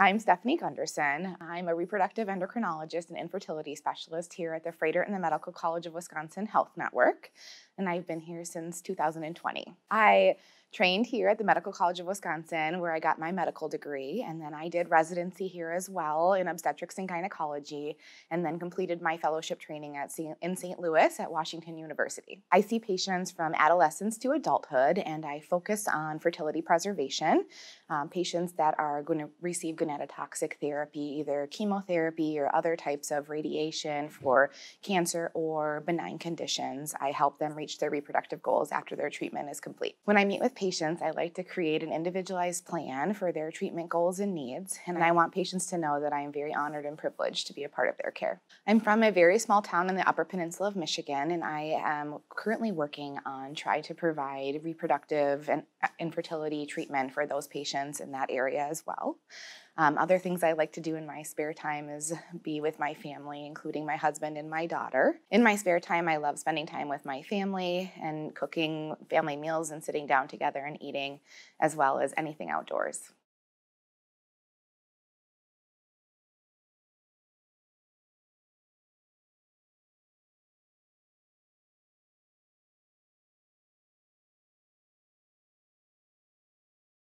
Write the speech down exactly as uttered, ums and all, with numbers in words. I'm Stephanie Gunderson. I'm a reproductive endocrinologist and infertility specialist here at the Froedtert and the Medical College of Wisconsin Health Network, and I've been here since two thousand twenty. I trained here at the Medical College of Wisconsin, where I got my medical degree, and then I did residency here as well in obstetrics and gynecology, and then completed my fellowship training at C in Saint Louis at Washington University. I see patients from adolescence to adulthood, and I focus on fertility preservation, um, patients that are going to receive gonadotoxic therapy, either chemotherapy or other types of radiation for cancer or benign conditions. I help them reach their reproductive goals after their treatment is complete. When I meet with patients, I like to create an individualized plan for their treatment goals and needs, and I want patients to know that I am very honored and privileged to be a part of their care. I'm from a very small town in the Upper Peninsula of Michigan, and I am currently working on trying to provide reproductive and infertility treatment for those patients in that area as well. Um, other things I like to do in my spare time is be with my family, including my husband and my daughter. In my spare time, I love spending time with my family and cooking family meals and sitting down together and eating, as well as anything outdoors.